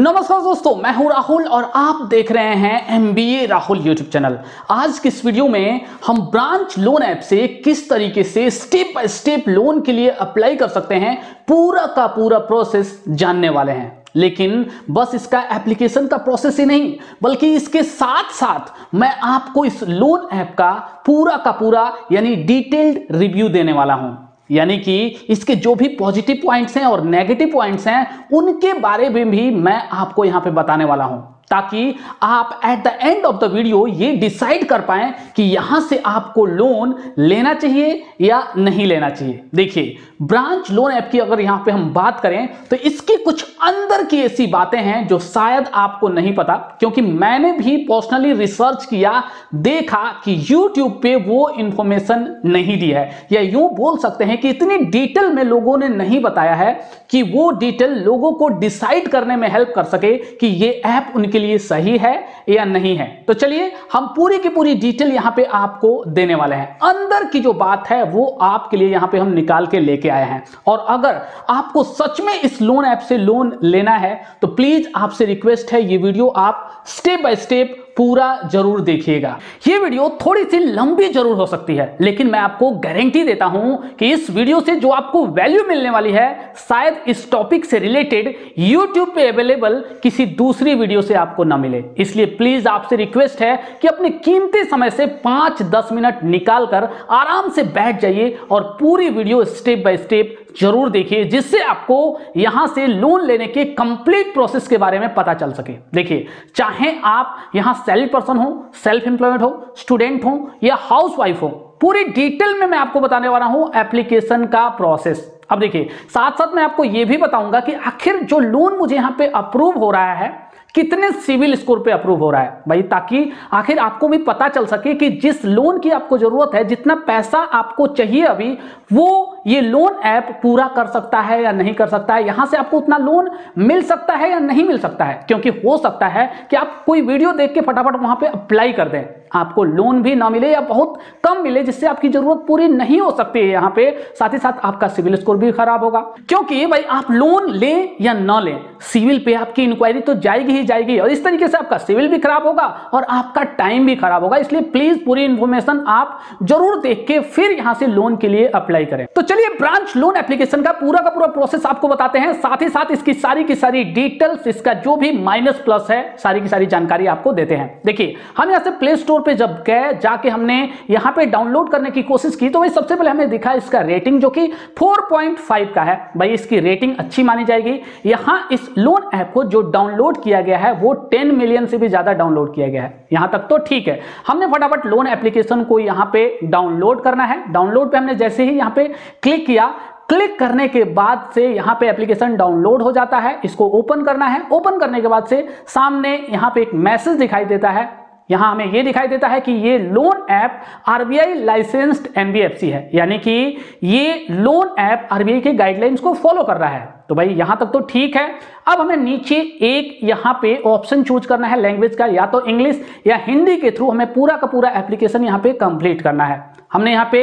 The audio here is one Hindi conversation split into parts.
नमस्कार दोस्तों, मैं हूं राहुल और आप देख रहे हैं MBA राहुल YouTube चैनल। आज की इस वीडियो में हम ब्रांच लोन ऐप से किस तरीके से स्टेप बाय स्टेप लोन के लिए अप्लाई कर सकते हैं, पूरा का पूरा प्रोसेस जानने वाले हैं। लेकिन बस इसका एप्लीकेशन का प्रोसेस ही नहीं, बल्कि इसके साथ साथ मैं आपको इस लोन ऐप का पूरा यानी डिटेल्ड रिव्यू देने वाला हूं, यानी कि इसके जो भी पॉजिटिव पॉइंट्स हैं और नेगेटिव पॉइंट्स हैं उनके बारे में भी मैं आपको यहां पे बताने वाला हूं, ताकि आप at the end of the video ये डिसाइड कर पाएं कि यहां से आपको लोन लेना चाहिए या नहीं लेना चाहिए। देखिए, ब्रांच लोन ऐप की अगर यहां पे हम बात करें तो इसकी कुछ अंदर की ऐसी बातें हैं जो शायद आपको नहीं पता, क्योंकि मैंने भी पर्सनली रिसर्च किया, देखा कि यूट्यूब पे वो इंफॉर्मेशन नहीं दी है, या यूं बोल सकते हैं कि इतनी डिटेल में लोगों ने नहीं बताया है कि वो डिटेल लोगों को डिसाइड करने में हेल्प कर सके कि ये ऐप उनके लिए सही है या नहीं है। तो चलिए, हम पूरी की पूरी डिटेल यहां पे आपको देने वाले हैं। अंदर की जो बात है वो आपके लिए यहां पे हम निकाल के लेके आए हैं। और अगर आपको सच में इस लोन ऐप से लोन लेना है तो प्लीज आपसे रिक्वेस्ट है, ये वीडियो आप स्टेप बाय स्टेप पूरा जरूर देखिएगा। ये वीडियो थोड़ी सी लंबी जरूर हो सकती है, लेकिन मैं आपको गारंटी देता हूं कि इस वीडियो से जो आपको वैल्यू मिलने वाली है, शायद इस टॉपिक से रिलेटेड YouTube पे अवेलेबल किसी दूसरी वीडियो से आपको ना मिले। इसलिए प्लीज आपसे रिक्वेस्ट है कि अपने कीमती समय से 5-10 मिनट निकाल कर आराम से बैठ जाइए और पूरी वीडियो स्टेप बाय स्टेप जरूर देखिए, जिससे आपको यहां से लोन लेने के कंप्लीट प्रोसेस के बारे में पता चल सके। देखिए, चाहे आप यहां सैलरी पर्सन हो, सेल्फ एम्प्लॉयड हो, स्टूडेंट हो या हाउसवाइफ हो, पूरी डिटेल में मैं आपको बताने वाला हूं एप्लीकेशन का प्रोसेस। अब देखिए, साथ साथ मैं आपको यह भी बताऊंगा कि आखिर जो लोन मुझे यहां पे अप्रूव हो रहा है कितने सिविल स्कोर पे अप्रूव हो रहा है भाई, ताकि आखिर आपको भी पता चल सके कि जिस लोन की आपको जरूरत है, जितना पैसा आपको चाहिए अभी, वो ये लोन ऐप पूरा कर सकता है या नहीं कर सकता है, यहां से आपको उतना लोन मिल सकता है या नहीं मिल सकता है। क्योंकि हो सकता है कि आप कोई वीडियो देख के फटाफट वहां पे अप्लाई कर दें, आपको लोन भी ना मिले या बहुत कम मिले, जिससे आपकी जरूरत पूरी नहीं हो सकती है यहाँ पे। साथ ही साथ आपका सिविल स्कोर भी खराब होगा, क्योंकि भाई आप लोन लें या ना लें, सिविल पे आपकी इंक्वायरी तो जाएगी ही जाएगी, और इस तरीके से आपका सिविल भी खराब होगा और आपका टाइम भी खराब होगा। इसलिए प्लीज पूरी इंफॉर्मेशन आप जरूर देख के फिर यहाँ से लोन के लिए अप्लाई करें। तो चलिए, ब्रांच लोन एप्लीकेशन का पूरा प्रोसेस आपको बताते हैं, साथ ही साथ इसकी सारी की सारी डिटेल्स, इसका जो भी माइनस प्लस है, सारी की सारी जानकारी आपको देते हैं। देखिए, हम यहाँ से प्ले स्टोर पे जब गए, जाके हमने यहां पे डाउनलोड करने की कोशिश की तो भाई सबसे पहले हमें दिखा इसका रेटिंग, जो कि 4.5 का है। भाई इसकी रेटिंग अच्छी मानी जाएगी। यहां इस लोन ऐप को जो डाउनलोड किया गया है वो 10 मिलियन से भी ज्यादा डाउनलोड किया गया है। यहां तक तो ठीक है। हमने फटाफट लोन एप्लीकेशन को यहां पे डाउनलोड करना है। डाउनलोड पे हमने जैसे ही यहां पे क्लिक किया, क्लिक करने के बाद से यहाँ पे एप्लीकेशन डाउनलोड हो जाता है। इसको ओपन करना है। ओपन करने के बाद से सामने यहाँ पे एक मैसेज दिखाई देता है। यहां हमें यह दिखाई देता है कि ये loan app RBI licensed NBFC है, यानी कि ये लोन ऐप RBI के गाइडलाइंस को फॉलो कर रहा है। तो भाई यहां तक तो ठीक है। अब हमें नीचे एक यहां पे ऑप्शन चूज करना है लैंग्वेज का, या तो इंग्लिश या हिंदी के थ्रू हमें पूरा का पूरा एप्लीकेशन यहां पे कंप्लीट करना है। हमने यहाँ पे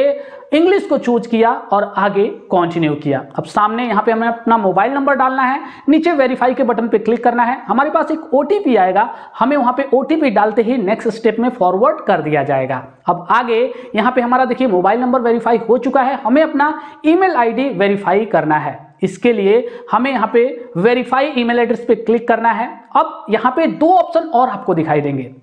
इंग्लिश को चूज किया और आगे कंटिन्यू किया। अब सामने यहाँ पे हमें अपना मोबाइल नंबर डालना है, नीचे वेरीफाई के बटन पे क्लिक करना है। हमारे पास एक OTP आएगा, हमें वहाँ पे OTP डालते ही नेक्स्ट स्टेप में फॉरवर्ड कर दिया जाएगा। अब आगे यहाँ पे हमारा देखिए मोबाइल नंबर वेरीफाई हो चुका है, हमें अपना email ID वेरीफाई करना है। इसके लिए हमें यहाँ पे वेरीफाई email एड्रेस पे क्लिक करना है। अब यहाँ पे दो ऑप्शन और आपको दिखाई देंगे,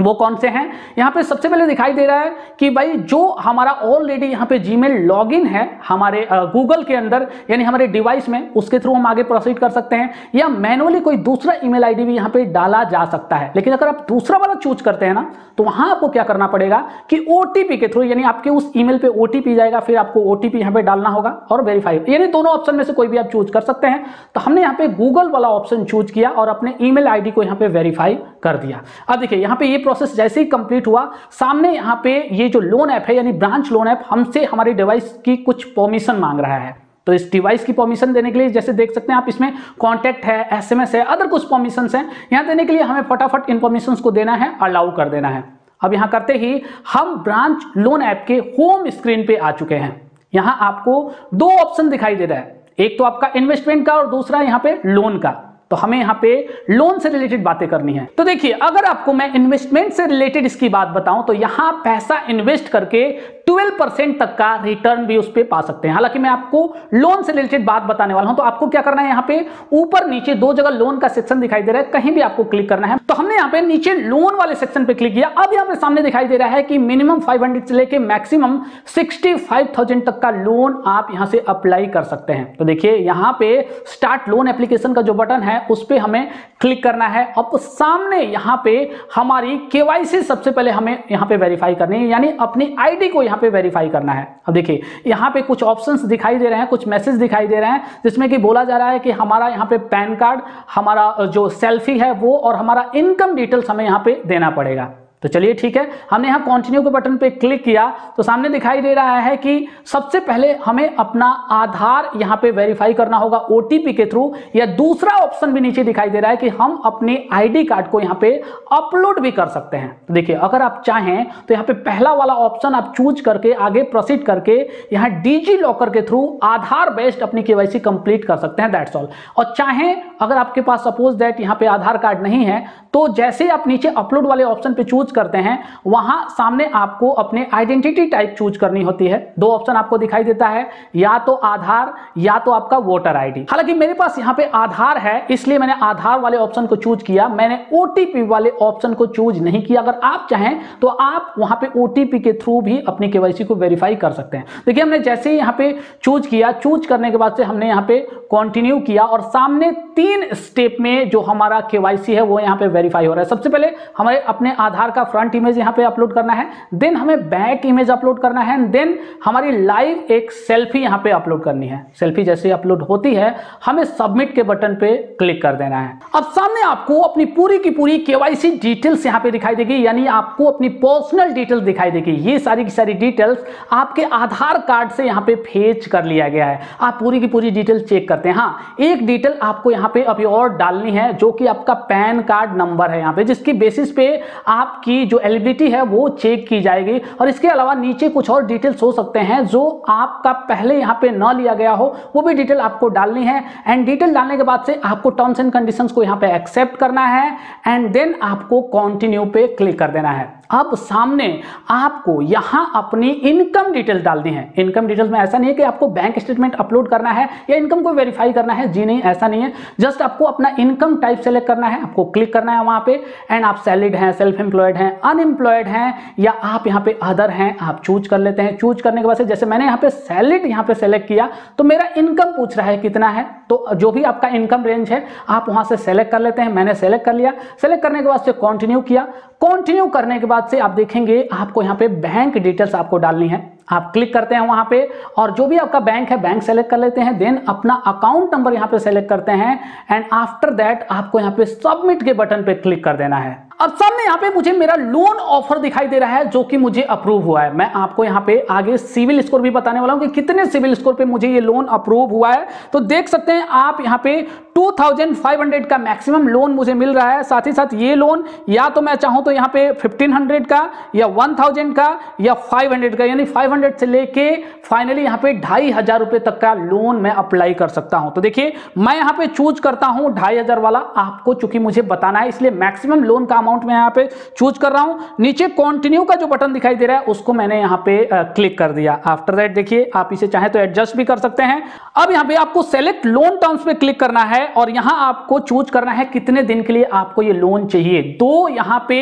वो कौन से हैं। यहाँ पे सबसे पहले दिखाई दे रहा है कि भाई जो हमारा ऑलरेडी यहाँ पे जीमेल लॉगिन है हमारे गूगल के अंदर, यानी हमारे डिवाइस में, उसके थ्रू हम आगे प्रोसीड कर सकते हैं, या मैनुअली कोई दूसरा email ID भी यहाँ पे डाला जा सकता है। लेकिन अगर आप दूसरा वाला चूज करते हैं ना, तो वहाँ आपको क्या करना पड़ेगा कि OTP के थ्रू, यानी आपके उस ईमेल पे OTP जाएगा, फिर आपको OTP यहाँ पे डालना होगा और वेरीफाई, यानी दोनों ऑप्शन में से कोई भी आप चूज कर सकते हैं। तो हमने यहाँ पे गूगल वाला ऑप्शन चूज किया और अपने email ID को यहाँ पे वेरीफाई कर दिया। अब देखिए, यहाँ पे प्रोसेस जैसे ही कंप्लीट हुआ, सामने यहां पे ये जो लोन ऐप है यानी ब्रांच लोन ऐप हमसे हमारी डिवाइस की कुछ परमिशन मांग रहा है। तो इस डिवाइस की परमिशन देने के लिए, जैसे देख सकते हैं आप, इसमें कॉन्टैक्ट है, SMS है, अदर कुछ परमिशंस हैं। यहां देने के लिए हमें फटाफट इन परमिशंस को देना है, अलाउ कर देना है। अब यहां करते ही हम ब्रांच लोन ऐप के होम स्क्रीन पे आ चुके हैं। यहां आपको दो ऑप्शन दिखाई दे रहा है, एक तो आपका इन्वेस्टमेंट का और दूसरा यहां पे लोन का। तो हमें यहाँ पे लोन से रिलेटेड बातें करनी है। तो देखिए, अगर आपको मैं इन्वेस्टमेंट से रिलेटेड इसकी बात बताऊं तो यहाँ पैसा इन्वेस्ट करके 12% तक का रिटर्न भी उस पर पा सकते हैं। हालांकि मैं आपको लोन से रिलेटेड बात बताने वाला हूं, तो आपको क्या करना है, यहाँ पे ऊपर नीचे दो जगह लोन का सेक्शन दिखाई दे रहा है, कहीं भी आपको क्लिक करना है। तो हमने यहाँ पे नीचे लोन वाले सेक्शन पे क्लिक किया। अब यहाँ पे सामने दिखाई दे रहा है कि मिनिमम 500 से लेके मैक्सिमम 65,000 तक का लोन आप यहाँ से अप्लाई कर सकते हैं। तो देखिए, यहाँ पे स्टार्ट लोन एप्लीकेशन का जो बटन है उस पर हमें क्लिक करना है। अब सामने यहाँ पे हमारी KYC सबसे पहले हमें यहाँ पे वेरीफाई करनी है, यानी अपनी ID को यहाँ पे वेरीफाई करना है। अब देखिए, यहाँ पे कुछ ऑप्शंस दिखाई दे रहे हैं, कुछ मैसेज दिखाई दे रहे हैं, जिसमें कि बोला जा रहा है कि हमारा यहाँ पे पैन कार्ड, हमारा जो सेल्फी है वो, और हमारा इनकम डिटेल्स हमें यहाँ पे देना पड़ेगा। तो चलिए ठीक है, हमने यहाँ कंटिन्यू के बटन पे क्लिक किया तो सामने दिखाई दे रहा है कि सबसे पहले हमें अपना आधार यहाँ पे वेरीफाई करना होगा OTP के थ्रू, या दूसरा ऑप्शन भी नीचे दिखाई दे रहा है कि हम अपने ID कार्ड को यहाँ पे अपलोड भी कर सकते हैं। तो देखिए, अगर आप चाहें तो यहाँ पे पहला वाला ऑप्शन आप चूज करके आगे प्रोसीड करके यहाँ DigiLocker के थ्रू आधार बेस्ड अपनी KYC कंप्लीट कर सकते हैं, दैट्स ऑल। और चाहें, अगर आपके पास सपोज दैट यहाँ पे आधार कार्ड नहीं है, तो जैसे आप नीचे अपलोड वाले ऑप्शन पे चूज करते हैं, वहां सामने आपको अपने आइडेंटिटी टाइप चूज करनी होती है। दो ऑप्शन आपको दिखाई देता है, या तो आधार या तो आपका वोटर ID। हालांकि मेरे पास यहाँ पे आधार है, इसलिए मैंने आधार वाले ऑप्शन को चूज किया, मैंने OTP वाले ऑप्शन को चूज नहीं किया। अगर आप चाहें तो आप वहां पे OTP के थ्रू भी अपनी KYC को वेरीफाई कर सकते हैं। देखिए, हमने जैसे ही यहाँ पे चूज किया, चूज करने के बाद से हमने यहाँ पे कंटिन्यू किया और सामने 3 स्टेप में जो हमारा KYC है वो यहाँ पे वेरीफाई हो रहा है। सबसे पहले हमें अपने आधार का फ्रंट इमेज यहाँ पे अपलोड करना है, देन हमें बैक इमेज अपलोड करना है, देन हमारी लाइव एक सेल्फी यहाँ पे अपलोड करनी है। सेल्फी जैसे अपलोड होती है, हमें सबमिट के बटन पे क्लिक कर देना है। अब सामने आपको अपनी पूरी की पूरी KYC डिटेल्स यहाँ पे दिखाई देगी, यानी आपको अपनी पर्सनल डिटेल्स दिखाई देगी। ये सारी की सारी डिटेल्स आपके आधार कार्ड से यहाँ पे फेच कर लिया गया है। आप पूरी की पूरी डिटेल चेक करते हैं। हाँ, एक डिटेल आपको यहाँ पे अभी और डालनी है, जो कि आपका पैन कार्ड नंबर है यहाँ पे, जिसकी बेसिस पे आपकी जो एलिजिबिलिटी है वो चेक की जाएगी। और इसके अलावा नीचे कुछ और डिटेल्स हो सकते हैं जो आपका पहले यहाँ पे ना लिया गया हो, वो भी डिटेल आपको डालनी है। एंड डिटेल डालने के बाद से आपको टर्म्स एंड कंडीशंस को यहाँ पे एक्सेप्ट करना है, एंड देन आपको कंटिन्यू पे क्लिक कर देना है। अब सामने आपको यहाँ अपनी इनकम डिटेल डालनी है। इनकम डिटेल में ऐसा नहीं है कि आपको बैंक स्टेटमेंट अपलोड करना है या इनकम को वेरीफाई करना है, जी नहीं, ऐसा नहीं है। जस्ट आपको अपना इनकम टाइप सेलेक्ट करना है, आपको क्लिक करना है वहाँ पे, एंड आप सैलरीड हैं, सेल्फ एम्प्लॉयड हैं, अनएम्प्लॉयड हैं, या आप यहाँ पे अदर हैं, आप चूज कर लेते हैं। चूज करने के बाद से जैसे मैंने यहाँ पे सैलरीड यहाँ पे सेलेक्ट किया तो मेरा इनकम पूछ रहा है कितना है, तो जो भी आपका इनकम रेंज है आप वहाँ से सेलेक्ट कर लेते हैं। मैंने सेलेक्ट कर लिया, सेलेक्ट करने के बाद से कंटिन्यू किया। कंटिन्यू करने के बाद से आप देखेंगे आपको यहाँ पे बैंक डिटेल्स आपको डालनी है। आप क्लिक करते हैं वहाँ पे और जो भी आपका बैंक है, बैंक सेलेक्ट कर लेते हैं, देन अपना अकाउंट नंबर यहाँ पे सेलेक्ट करते हैं, एंड आफ्टर दैट आपको यहाँ पे सबमिट के बटन पे क्लिक कर देना है। अब सामने यहाँ पे मुझे मेरा लोन ऑफर दिखाई दे रहा है जो कि मुझे अप्रूव हुआ है। मैं आपको यहाँ पे आगे सिविल स्कोर भी बताने वाला हूँ कि कितने सिविल स्कोर पे मुझे ये लोन अप्रूव हुआ है। तो देख सकते हैं आप यहाँ पे 2500 का मैक्सिमम लोन मुझे मिल रहा है। साथ ही साथ ये लोन या तो मैं चाहूँ तो यहाँ पे 1500 का या 1000 का या 500 का, यानी 500 से लेके फाइनली यहाँ पे 2500 रुपये तक का लोन मैं अप्लाई कर सकता हूँ। तो देखिए, मैं यहाँ पे चूज करता हूँ 2500 वाला। आपको चूंकि मुझे बताना है इसलिए मैक्सिमम लोन का अमाउंट में यहाँ पे चूज कर रहा हूं। नीचे कंटिन्यू का जो बटन दिखाई दे रहा है उसको मैंने यहाँ पे क्लिक कर दिया। आफ्टर दैट देखिए, आप इसे चाहे तो एडजस्ट भी कर सकते हैं। अब यहाँ पे आपको सेलेक्ट लोन टर्म्स पे क्लिक करना है और यहाँ आपको चूज करना है कितने दिन के लिए आपको ये लोन चाहिए। दो यहाँ पे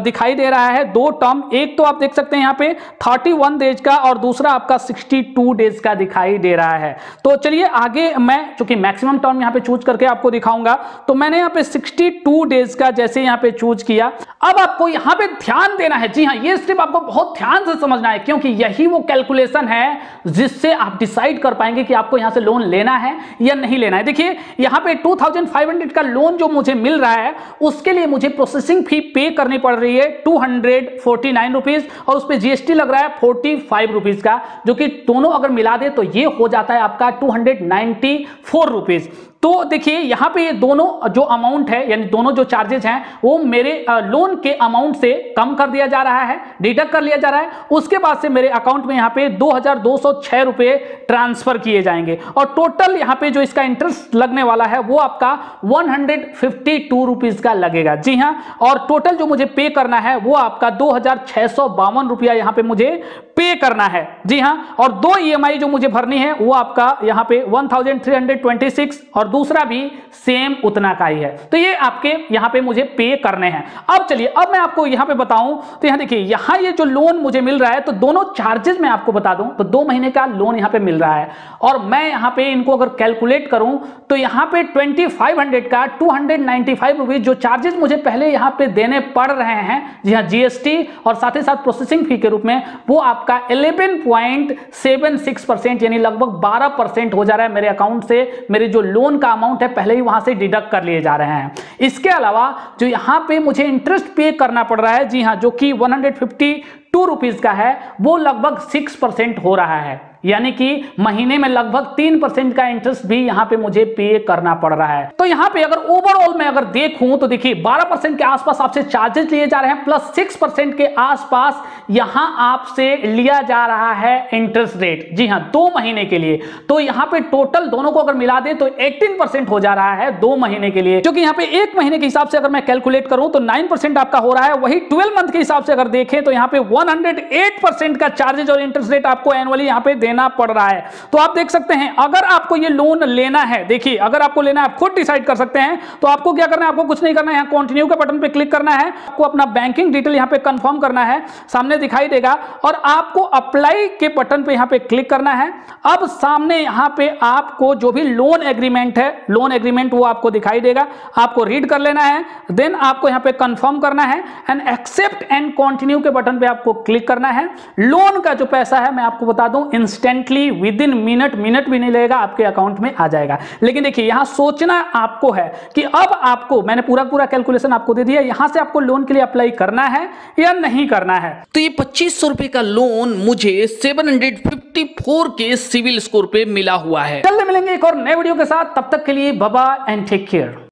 दिखाई दे रहा है, दो टर्म, एक तो आप देख सकते हैं यहाँ पे 31 डेज का और दूसरा आपका 62 डेज का दिखाई दे रहा है। तो चलिए आगे, मैं चूंकि मैक्सिमम टर्म यहाँ पे चूज करके आपको दिखाऊंगा, तो मैंने यहाँ पे 62 डेज का जैसे यहाँ पे चूज किया। अब आपको यहां पे ध्यान देना है, जी हां, ये स्टेप आपको बहुत ध्यान से समझना है, क्योंकि यही वो कैलकुलेशन है जिससे आप डिसाइड कर पाएंगे कि आपको यहां से लोन लेना है या नहीं लेना है। देखिए, यहां पे 2500 का लोन जो मुझे मिल रहा है उसके लिए मुझे प्रोसेसिंग फी पे करनी पड़ रही है 249 रुपीज और उस पर GST लग रहा है 45 रुपीज का, जो कि दोनों अगर मिला दे तो ये हो जाता है आपका 294 रुपीज। तो देखिए यहाँ पे ये दोनों जो अमाउंट है यानी दोनों जो चार्जेज हैं वो मेरे लोन के अमाउंट से कम कर दिया जा रहा है, डिडक्ट कर लिया जा रहा है। उसके बाद से मेरे अकाउंट में यहाँ पे 2206 रुपए ट्रांसफर किए जाएंगे और टोटल यहाँ पे जो इसका इंटरेस्ट लगने वाला है वो आपका 152 रुपीज का लगेगा। जी हाँ, और टोटल जो मुझे पे करना है वो आपका 2652 रुपया यहाँ पे मुझे पे करना है। जी हाँ, और 2 ईएमआई जो मुझे भरनी है वो आपका यहाँ पे 1326 और दूसरा भी सेम उतना का ही है। तो ये आपके यहाँ पे मुझे पे करने हैं। अब चलिए, अब मैं आपको यहाँ पे बताऊं तो यहाँ देखिए, यहाँ ये जो लोन मुझे मिल रहा है तो दोनों चार्जेस मैं आपको बता दूं तो 2 महीने का लोन यहाँ पे मिल रहा है और मैं यहाँ पे इनको अगर कैलकुलेट करूं तो यहाँ पे 2500 का 295 रुपीज जो चार्जेस मुझे पहले यहाँ पे देने पड़ रहे हैं, जी हाँ, जीएसटी और साथ ही साथ प्रोसेसिंग फी के रूप में, वो आपका 11.76% यानी लगभग 12% हो जा रहा है मेरे अकाउंट से। मेरे जो लोन का अमाउंट है पहले ही वहां से डिडक्ट कर लिए जा रहे हैं। इसके अलावा जो यहां पे मुझे इंटरेस्ट पे करना पड़ रहा है, जी हां, जो कि 152 रुपीस का है, वो लगभग 6% हो रहा है, यानी कि महीने में लगभग 3% का इंटरेस्ट भी यहाँ पे मुझे पे करना पड़ रहा है। तो यहाँ पे अगर ओवरऑल मैं अगर देखूं तो देखिए 12% के आसपास आपसे चार्जेस लिए जा रहे हैं प्लस 6% के आसपास यहाँ आपसे लिया जा रहा है इंटरेस्ट रेट। जी हाँ, 2 महीने के लिए। तो यहाँ पे टोटल दोनों को अगर मिला दे तो 18% हो जा रहा है 2 महीने के लिए, क्योंकि यहाँ पे 1 महीने के हिसाब से अगर मैं कैलकुलेट करूं तो 9% आपका हो रहा है। वही 12 मंथ के हिसाब से अगर देखें तो यहाँ पे 108% का चार्जेज और इंटरेस्ट रेट आपको एनुअली यहाँ पे देना पड़ रहा है। तो आप देख सकते हैं, अगर आपको ये लोन लेना है, देखिए अगर आपको लेना है आप खुद डिसाइड कर सकते हैं। तो आपको क्या करना है, आपको कुछ नहीं करना है, कंटिन्यू के बटन पे क्लिक करना है, आपको अपना बैंकिंग डिटेल यहाँ पे कंफर्म करना है, सामने दिखाई देगा, और आपको अप्लाई के बटन पे यहाँ पे क्लिक करना है। अब सामने यहाँ पे आपको जो भी लोन एग्रीमेंट है, लोन एग्रीमेंट वो आपको दिखाई देगा, आपको रीड कर लेना है, देन आपको यहाँ पे कंफर्म करना है एंड एक्सेप्ट एंड कंटिन्यू के बटन पे आपको क्लिक करना है। लोन का जो पैसा है मैं आपको बता दूं इंस्टेंटली विदिन मिनट भी नहीं लगेगा आपके अकाउंट में आ जाएगा। लेकिन देखिए यहाँ सोचना आपको है कि अब आपको, मैंने पूरा कैलकुलेशन आपको दे दिया, यहाँ से आपको लोन के लिए अप्लाई करना है या नहीं करना है। तो ये 2500 रुपए का लोन मुझे 754 के सिविल स्कोर पे मिला हुआ है। कल मिलेंगे एक और नए वीडियो के साथ, तब तक के लिए bye bye and take care.